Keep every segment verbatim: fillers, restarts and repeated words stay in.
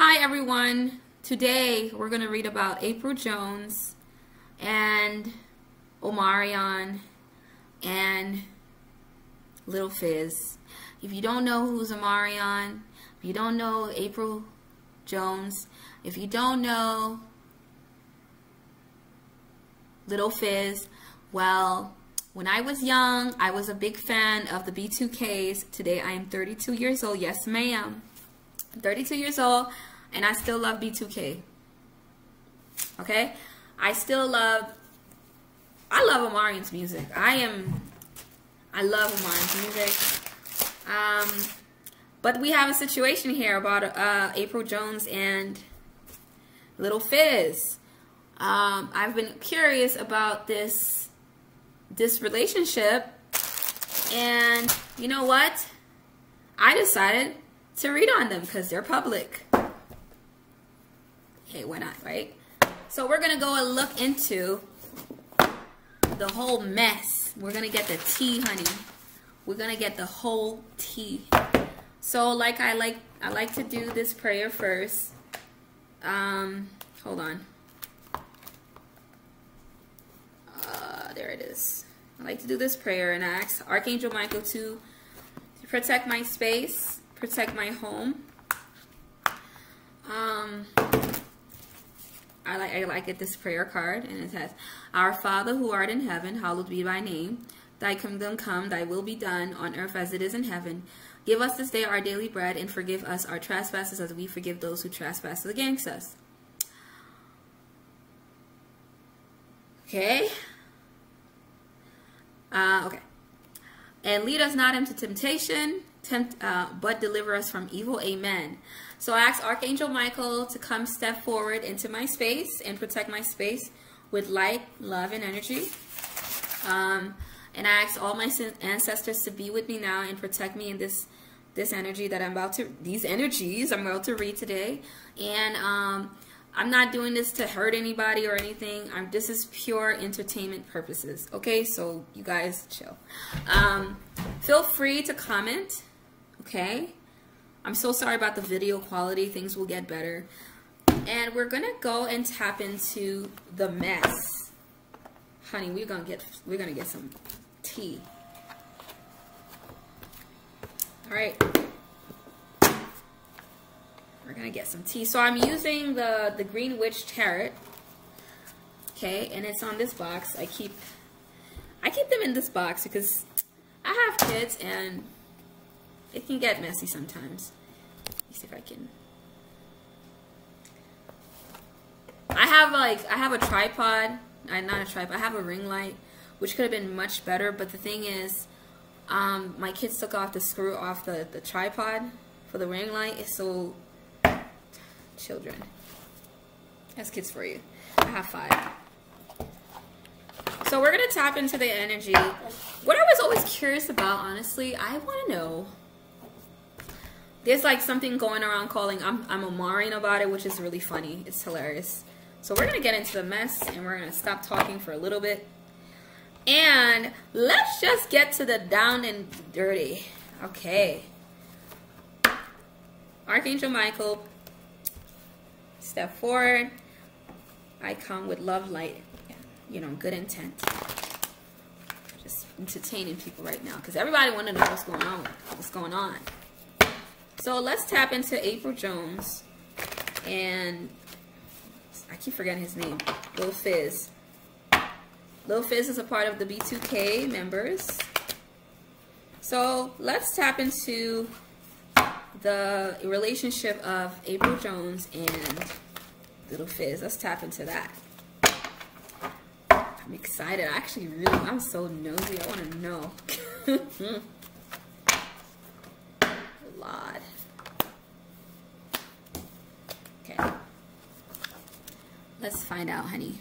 Hi everyone, today we're going to read about Apryl Jones and Omarion and Lil Fizz. If you don't know who's Omarion, if you don't know Apryl Jones, if you don't know Lil Fizz, well, when I was young, I was a big fan of the B two Ks. Today I am thirty-two years old, yes ma'am. thirty-two years old, and I still love B two K. Okay? I still love, I love Omarion's music. I am, I love Omarion's music. Um, but we have a situation here about uh, Apryl Jones and Lil Fizz. Um, I've been curious about this, this relationship, and you know what? I decided to read on them because they're public. Hey, why not, right? So we're gonna go and look into the whole mess. We're gonna get the tea, honey. We're gonna get the whole tea. So like I like I like to do this prayer first. Um hold on. Uh there it is. I like to do this prayer and I ask Archangel Michael to, to protect my space. Protect my home. Um, I like I like it. This prayer card, and it says, "Our Father who art in heaven, hallowed be thy name. Thy kingdom come. Thy will be done on earth as it is in heaven. Give us this day our daily bread, and forgive us our trespasses, as we forgive those who trespass against us." Okay. Uh, okay. And lead us not into temptation. Tempt, uh, but deliver us from evil. Amen. So I asked Archangel Michael to come step forward into my space and protect my space with light, love, and energy. Um, and I asked all my ancestors to be with me now and protect me in this this energy that I'm about to, these energies I'm about to read today. And um, I'm not doing this to hurt anybody or anything. I'm, this is pure entertainment purposes. Okay, so you guys chill. Um, feel free to comment. Okay, I'm so sorry about the video quality. Things will get better. And we're gonna go and tap into the mess, honey. We're gonna get we're gonna get some tea. All right, we're gonna get some tea. So I'm using the the green witch tarot. Okay, and it's on this box. I keep I keep them in this box because I have kids and it can get messy sometimes. Let me see if I can. I have like, I have a tripod. I, not a tripod. I have a ring light, which could have been much better. But the thing is, um, my kids took off the screw off the, the tripod for the ring light. So, children. That's kids for you. I have five. So we're going to tap into the energy. What I was always curious about, honestly, I want to know. There's like something going around calling, I'm, I'm Omarion about it, which is really funny. It's hilarious. So we're going to get into the mess and we're going to stop talking for a little bit. And let's just get to the down and dirty. Okay. Archangel Michael, step forward. I come with love, light, you know, good intent. Just entertaining people right now because everybody want to know what's going on. What's going on. So let's tap into Apryl Jones and I keep forgetting his name, Lil Fizz. Lil Fizz is a part of the B two K members. So let's tap into the relationship of Apryl Jones and Lil Fizz. Let's tap into that. I'm excited. I actually really, I'm so nosy. I want to know. Lord. Okay. Let's find out, honey.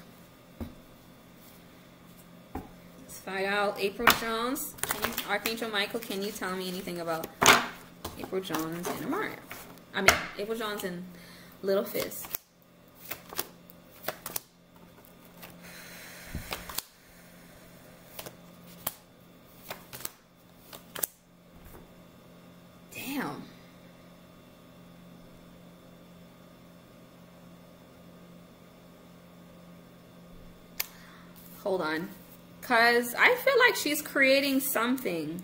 Let's find out. Apryl Jones. Can you, Archangel Michael, can you tell me anything about Apryl Jones and Omarion? I mean, Apryl Jones and Lil Fizz. Hold on. Because I feel like she's creating something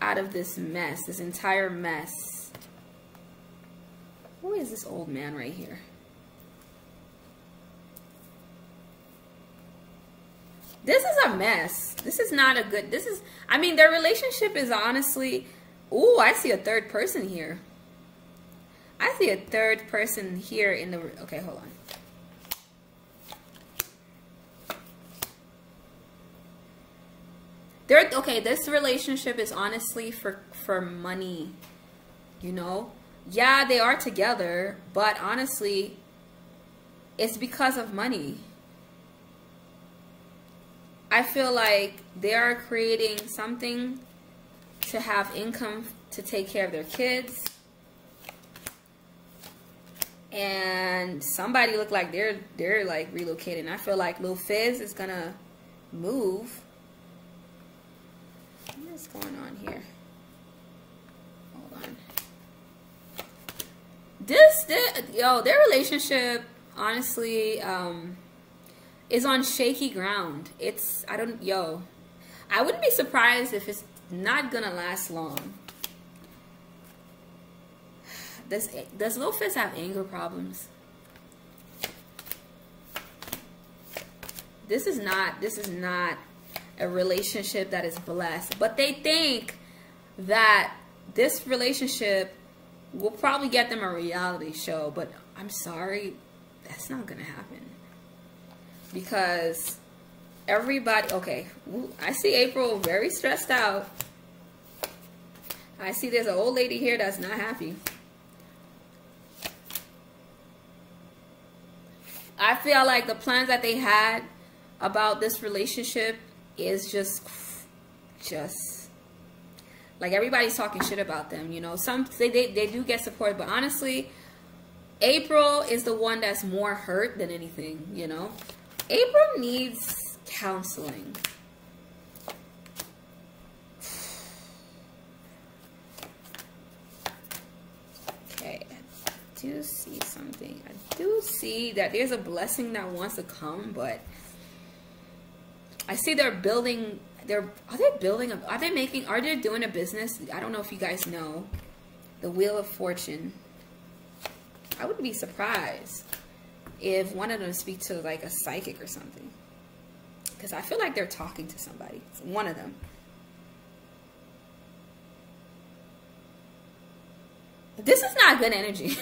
out of this mess, this entire mess. Who is this old man right here? This is a mess. This is not a good, this is, I mean, their relationship is honestly, ooh, I see a third person here. I see a third person here in the, okay, hold on. They're, okay, this relationship is honestly for, for money, you know? Yeah, they are together, but honestly, it's because of money. I feel like they are creating something to have income to take care of their kids. And somebody look like they're they're like relocating. I feel like Lil Fizz is gonna move. What is going on here? Hold on. This, this yo, their relationship honestly, um is on shaky ground. It's, I don't, yo. I wouldn't be surprised if it's not gonna last long. Does, does Lil Fizz have anger problems? This is not, this is not a relationship that is blessed. But they think that this relationship will probably get them a reality show. But I'm sorry, that's not gonna happen. Because everybody, okay, I see April very stressed out. I see there's an old lady here that's not happy. I feel like the plans that they had about this relationship is just, just, like everybody's talking shit about them, you know. Some, they, they, they do get support, but honestly, April is the one that's more hurt than anything, you know. April needs counseling. Okay, I do see something. I do see that there's a blessing that wants to come, but I see they're building, they're, are they building, a, are they making, are they doing a business? I don't know if you guys know. The Wheel of Fortune. I wouldn't be surprised if one of them speak to like a psychic or something, because I feel like they're talking to somebody, one of them. This is not good energy.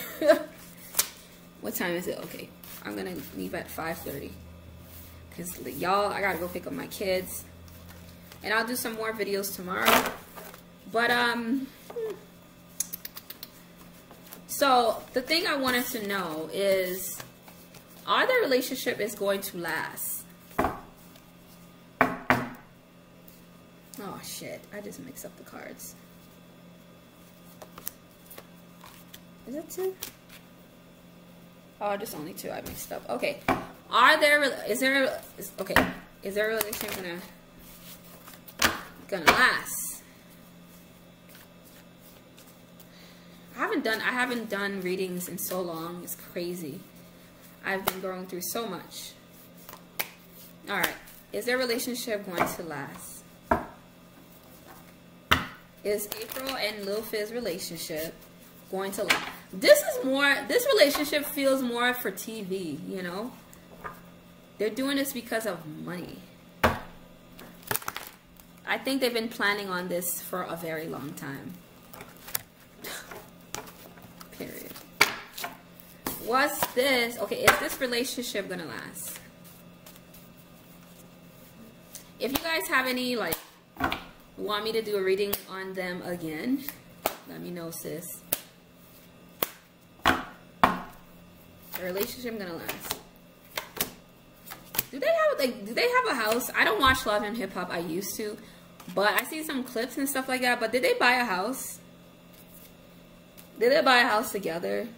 What time is it? Okay, I'm gonna leave at five thirty because y'all, I gotta go pick up my kids, and I'll do some more videos tomorrow. But um so the thing I wanted to know is, are their relationship is going to last? Oh shit, I just mixed up the cards. Is it two? Oh, just only two I mixed up. Okay. Are there, is there, is, okay, is their relationship gonna, gonna last? I haven't done, I haven't done readings in so long, it's crazy. I've been going through so much. All right. Is their relationship going to last? Is April and Lil Fizz relationship going to last? This is more, this relationship feels more for T V, you know? They're doing this because of money. I think they've been planning on this for a very long time. Period. What's this? Okay, is this relationship gonna last? If you guys have any, like, want me to do a reading on them again, let me know, sis. The relationship gonna last. Do they have, like, do they have a house? I don't watch Love and Hip Hop. I used to, but I see some clips and stuff like that. But did they buy a house? Did they buy a house together?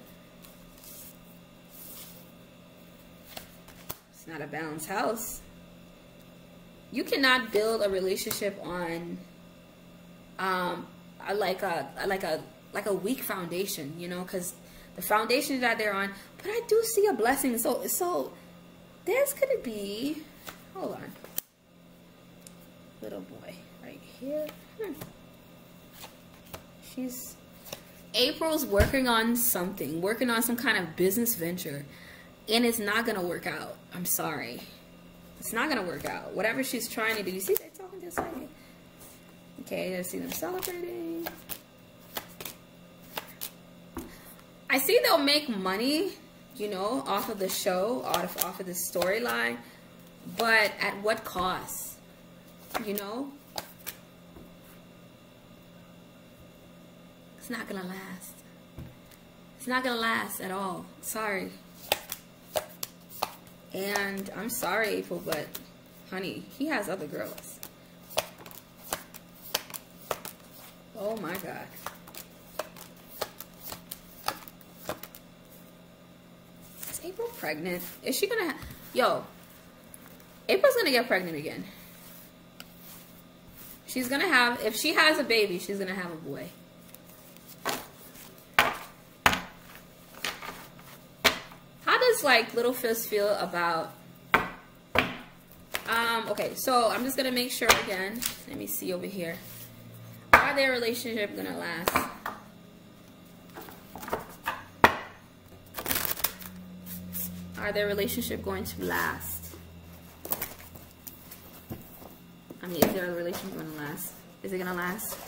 Not a balanced house. You cannot build a relationship on um like a like a like a weak foundation, you know, because the foundation that they're on. But I do see a blessing, so so this could be Hold on. Little boy right here. Hmm. She's... April's working on something. Working on some kind of business venture. And it's not going to work out. I'm sorry. It's not going to work out. Whatever she's trying to do. You see they're talking to this lady. Okay, I see them celebrating. I see they'll make money, you know, off of the show, off of, off of the storyline. But at what cost? You know? It's not going to last. It's not going to last at all. Sorry. And I'm sorry, April, but honey, he has other girls. Oh my God. Is April pregnant? Is she gonna? Yo, April's gonna get pregnant again. She's gonna have, if she has a baby, she's gonna have a boy. Like Lil Fizz feel about um okay, so I'm just gonna make sure again, let me see over here, are their relationship gonna last? Are their relationship going to last? I mean, is their relationship gonna last? Is it gonna last?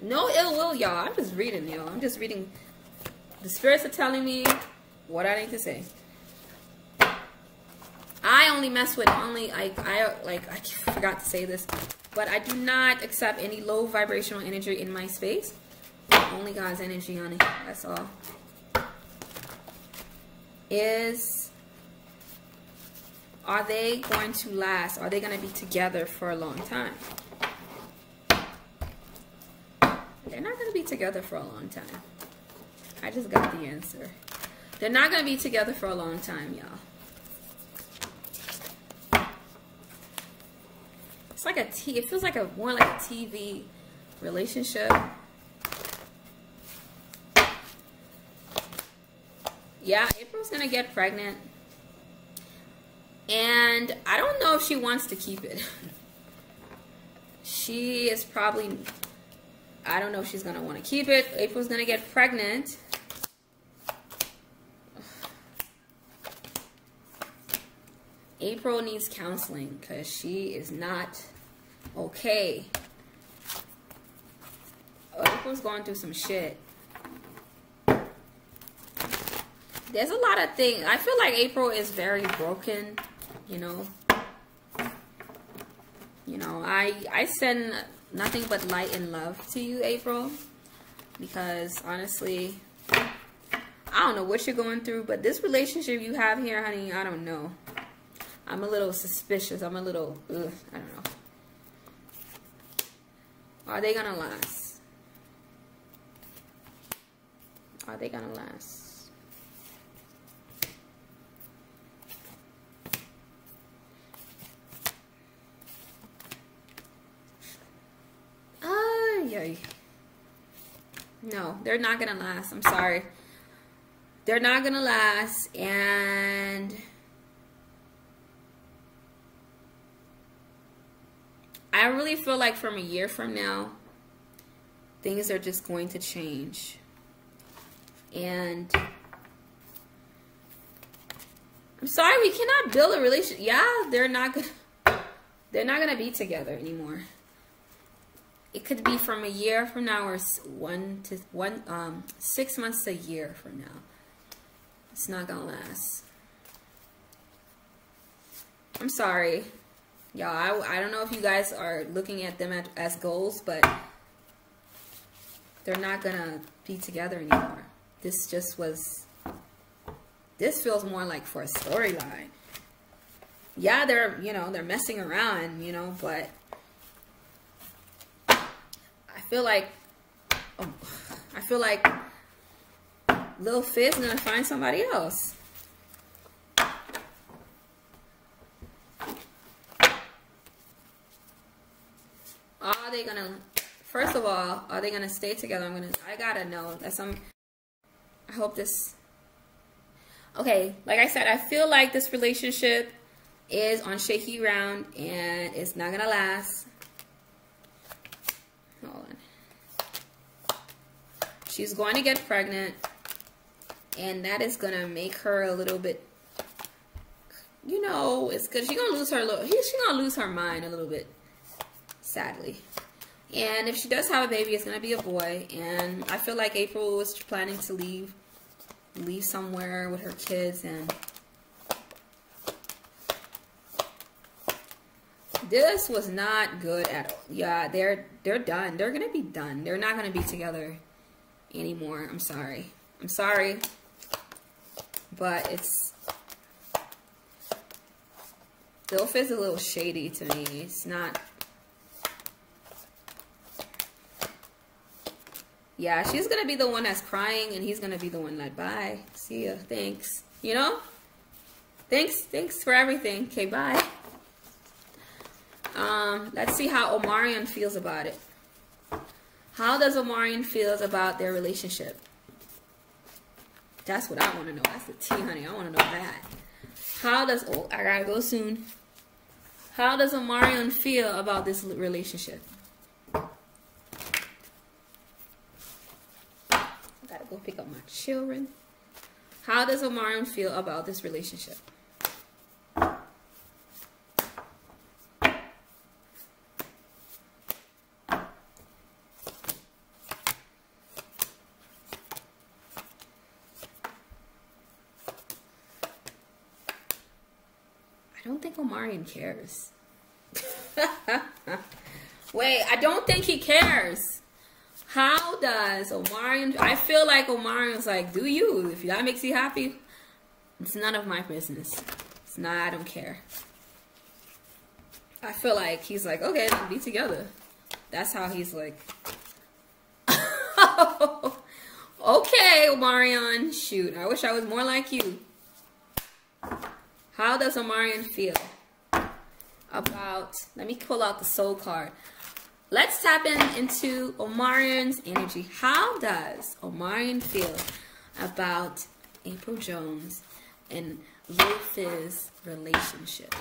No ill will, y'all. I'm just reading, y'all. I'm just reading. The spirits are telling me what I need to say. I only mess with only I I like I forgot to say this, but I do not accept any low vibrational energy in my space. Only God's energy, honey. That's all. Is are they going to last? Are they going to be together for a long time? They're not going to be together for a long time. I just got the answer. They're not going to be together for a long time, y'all. It's like a T. It feels like a more like a T V relationship. Yeah, April's going to get pregnant. And I don't know if she wants to keep it. She is probably... I don't know if she's going to want to keep it. April's going to get pregnant. April needs counseling because she is not okay. April's going through some shit. There's a lot of things. I feel like April is very broken, you know. You know, I, I send nothing but light and love to you, April. Because, honestly, I don't know what you're going through, but this relationship you have here, honey, I don't know. I'm a little suspicious. I'm a little, ugh, I don't know. Are they gonna last? Are they gonna last? Ay, ay. No, they're not gonna last. I'm sorry. They're not gonna last, and... I really feel like from a year from now, things are just going to change. And I'm sorry, we cannot build a relationship. Yeah, they're not gonna, they're not gonna be together anymore. It could be from a year from now, or one to one, um, six months to a year from now. It's not gonna last. I'm sorry. Y'all, I, I don't know if you guys are looking at them at, as goals, but they're not going to be together anymore. This just was, this feels more like for a storyline. Yeah, they're, you know, they're messing around, you know, but I feel like, oh, I feel like Lil Fizz is going to find somebody else. Are they gonna, first of all, are they gonna stay together? I'm gonna, I gotta know. That's some, I hope this, Okay, like I said, I feel like this relationship is on shaky ground and it's not gonna last. Hold on. She's going to get pregnant, and that is gonna make her a little bit, you know, it's good. She's gonna lose her little, she's gonna lose her mind a little bit, sadly. And if she does have a baby, it's gonna be a boy. And I feel like April was planning to leave, leave somewhere with her kids. And this was not good at all. Yeah, they're they're done. They're gonna be done. They're not gonna be together anymore. I'm sorry. I'm sorry. But it's, Lil Fizz is a little shady to me. It's not. Yeah, she's going to be the one that's crying, and he's going to be the one that, bye, see ya, thanks. You know? Thanks, thanks for everything. Okay, bye. Um, let's see how Omarion feels about it. How does Omarion feels about their relationship? That's what I want to know. That's the tea, honey. I want to know that. How does, oh, I got to go soon. How does Omarion feel about this relationship? Go pick up my children. How does Omarion feel about this relationship? I don't think Omarion cares. Wait, I don't think he cares. How does Omarion, I feel like Omarion's like, do you, if that makes you happy, it's none of my business. It's not, I don't care. I feel like he's like, okay, let's be together. That's how he's like, okay, Omarion, shoot, I wish I was more like you. How does Omarion feel about, let me pull out the soul card. Let's tap in into Omarion's energy. How does Omarion feel about Apryl Jones and Lil Fizz relationship?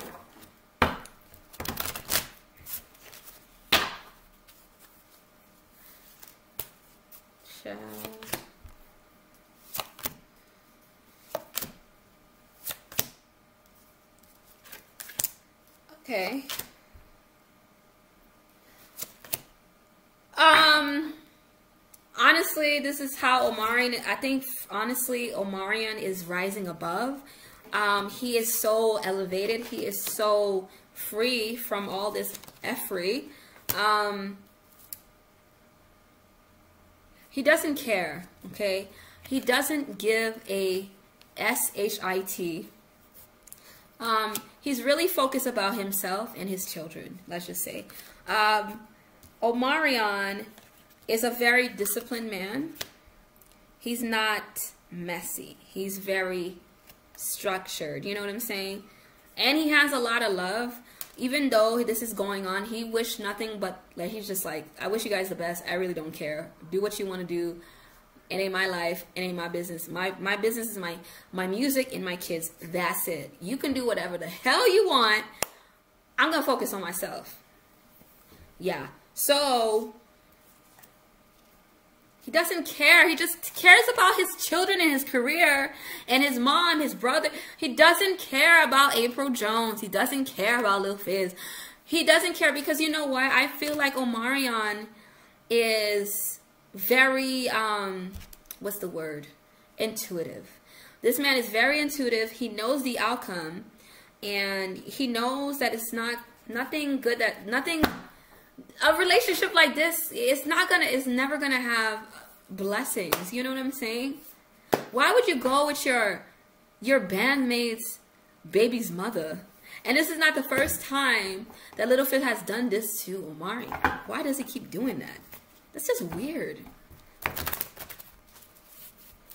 Shall okay. Um, honestly, this is how Omarion, I think, honestly, Omarion is rising above. Um, he is so elevated. He is so free from all this effery. Um, he doesn't care, okay? He doesn't give a S H I T. Um, he's really focused about himself and his children, let's just say. Um... Omarion is a very disciplined man. He's not messy. He's very structured. You know what I'm saying? And he has a lot of love. Even though this is going on, he wished nothing but, like, he's just like, I wish you guys the best. I really don't care. Do what you want to do. It ain't my life. It ain't my business. My my business is my, my music and my kids. That's it. You can do whatever the hell you want. I'm going to focus on myself. Yeah. So, he doesn't care. He just cares about his children and his career and his mom, his brother. He doesn't care about Apryl Jones. He doesn't care about Lil Fizz. He doesn't care because, you know what? I feel like Omarion is very, um, what's the word? Intuitive. This man is very intuitive. He knows the outcome. And he knows that it's not, nothing good that, nothing... A relationship like this, it's not gonna, it's never gonna have blessings. You know what I'm saying? Why would you go with your your bandmate's baby's mother? And this is not the first time that Lil Fizz has done this to Omarion. Why does he keep doing that? That's just weird.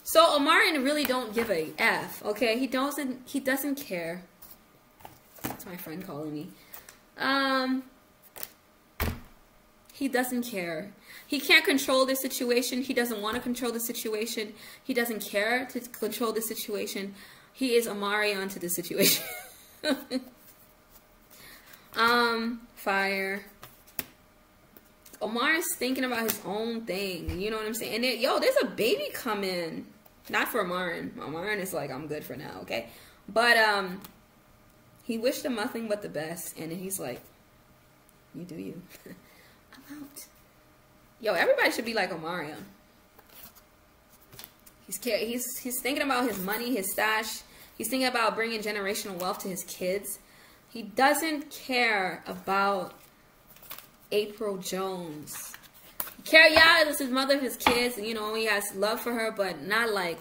So Omarion really don't give a F. Okay, he doesn't. He doesn't care. That's my friend calling me. Um. He doesn't care. He can't control this situation. He doesn't want to control the situation. He doesn't care to control the situation. He is Omarion to the situation. um, fire. Omar's thinking about his own thing. You know what I'm saying? And there, yo, there's a baby coming. Not for Omarion. Omarion is like, I'm good for now, okay? But um, he wished him nothing but the best. And then he's like, you do you. I'm out. Yo, everybody should be like Omarion. He's, he's, he's thinking about his money, his stash. He's thinking about bringing generational wealth to his kids. He doesn't care about Apryl Jones. Carrie Yada is his mother of his kids. You know, he has love for her, but not like...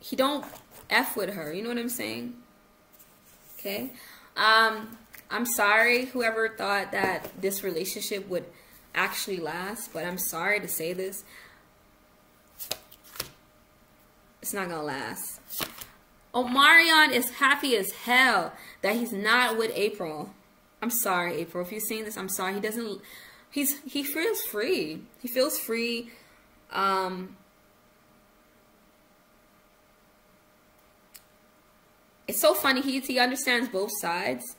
He don't F with her. You know what I'm saying? Okay? Um, I'm sorry whoever thought that this relationship would actually last, but I'm sorry to say this. It's not gonna last. Omarion is happy as hell that he's not with Apryl. I'm sorry, Apryl. If you've seen this, I'm sorry. He doesn't... He's he feels free. He feels free. Um, it's so funny. He he understands both sides,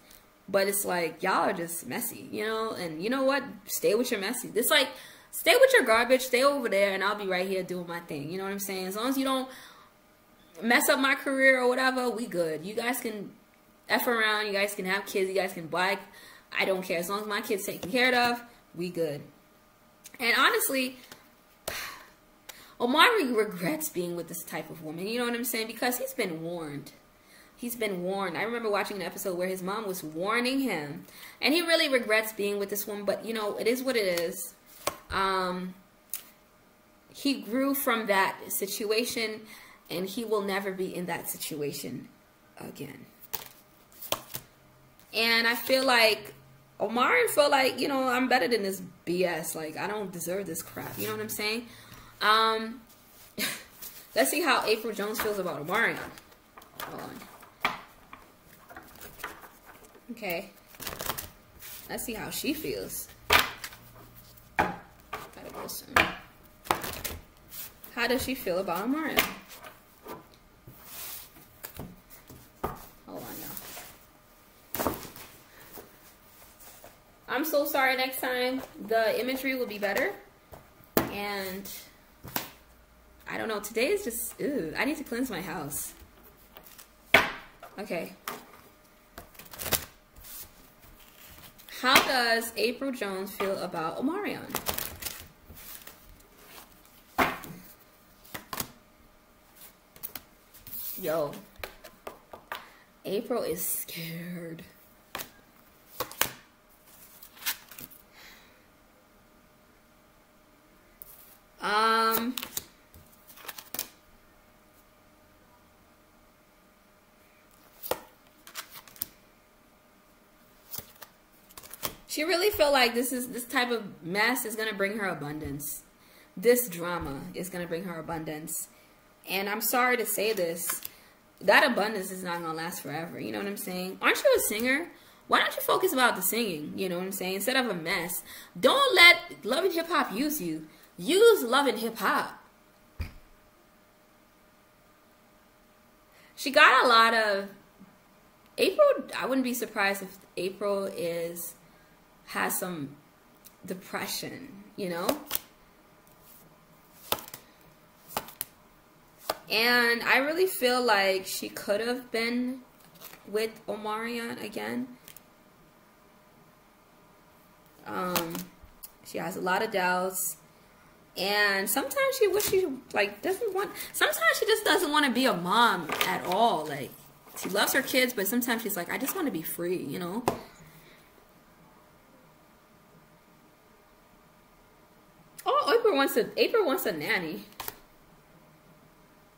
but it's like y'all are just messy, you know. And you know what? Stay with your messy. It's like stay with your garbage. Stay over there, and I'll be right here doing my thing. You know what I'm saying? As long as you don't mess up my career or whatever, we good. You guys can F around. You guys can have kids. You guys can buy. I don't care. As long as my kids taken care of. We good. And honestly, Omari regrets being with this type of woman. You know what I'm saying? Because he's been warned. He's been warned. I remember watching an episode where his mom was warning him. And he really regrets being with this woman. But, you know, it is what it is. Um, he grew from that situation. And he will never be in that situation again. And I feel like... Omarion felt like, you know, I'm better than this B S. Like, I don't deserve this crap. You know what I'm saying? Um, let's see how Apryl Jones feels about Omarion. Hold on. Okay. Let's see how she feels. Gotta go soon. How does she feel about Omarion? I'm so sorry. Next time, the imagery will be better. And I don't know. Today is just, ew, I need to cleanse my house. Okay. How does Apryl Jones feel about Omarion? Yo. Apryl is scared. Um, she really felt like this is this type of mess is gonna bring her abundance. This drama is gonna bring her abundance, and I'm sorry to say this, that abundance is not gonna last forever. You know what I'm saying? Aren't you a singer? Why don't you focus about the singing? You know what I'm saying? Instead of a mess, don't let Love and Hip Hop use you. Use Love and Hip Hop. She got a lot of Apryl. I wouldn't be surprised if Apryl is has some depression, you know. And I really feel like she could have been with Omarion again. Um, she has a lot of doubts. And sometimes she wish she like doesn't want. Sometimes she just doesn't want to be a mom at all. Like she loves her kids, but sometimes she's like, I just want to be free, you know. Oh, Apryl wants a Apryl wants a nanny,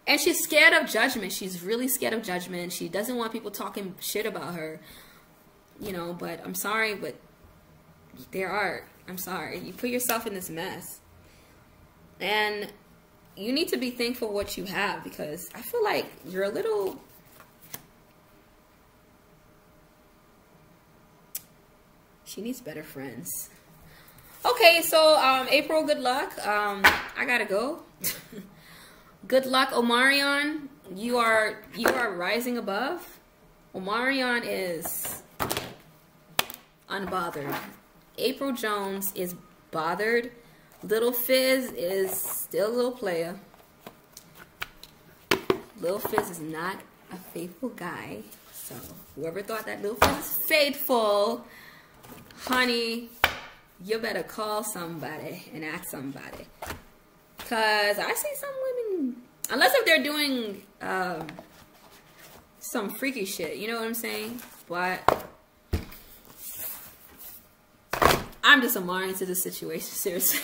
and she's scared of judgment. She's really scared of judgment. She doesn't want people talking shit about her, you know. But I'm sorry, but there are. I'm sorry. You put yourself in this mess. And you need to be thankful what you have, because I feel like you're a little she needs better friends. Okay, so um Apryl, good luck. Um I gotta go. Good luck, Omarion. you are you are rising above. Omarion is unbothered. Apryl Jones is bothered. Lil Fizz is still a little player. Lil Fizz is not a faithful guy. So whoever thought that Lil Fizz is faithful, honey, you better call somebody and ask somebody. Because I see some women, unless if they're doing um, some freaky shit, you know what I'm saying? But I'm just Omarion to the situation, seriously.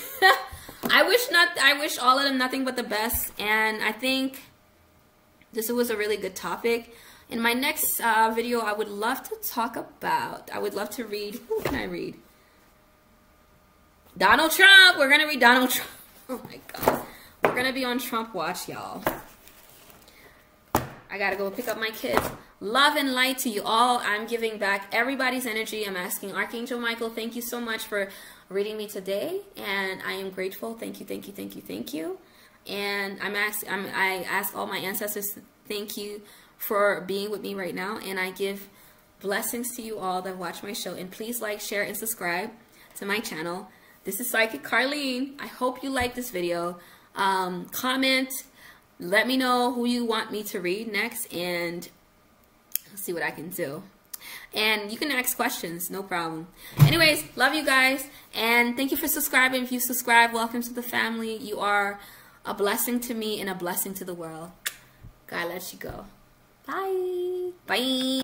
I wish not. I wish all of them nothing but the best, and I think this was a really good topic. In my next uh, video, I would love to talk about. I would love to read. Who can I read? Donald Trump. We're gonna read Donald Trump. Oh my God. We're gonna be on Trump watch, y'all. I gotta go pick up my kids. Love and light to you all. I'm giving back everybody's energy. I'm asking Archangel Michael, thank you so much for reading me today, and I am grateful. Thank you, thank you, thank you, thank you. And I'm ask, I'm, I ask all my ancestors, thank you for being with me right now, and I give blessings to you all that watch my show. And please like, share, and subscribe to my channel. This is Psychic Carline. I hope you like this video. Um, comment. Let me know who you want me to read next, and see what I can do. And you can ask questions, no problem. Anyways, love you guys, and thank you for subscribing. If you subscribe, welcome to the family. You are a blessing to me and a blessing to the world. God lets you go. Bye. Bye.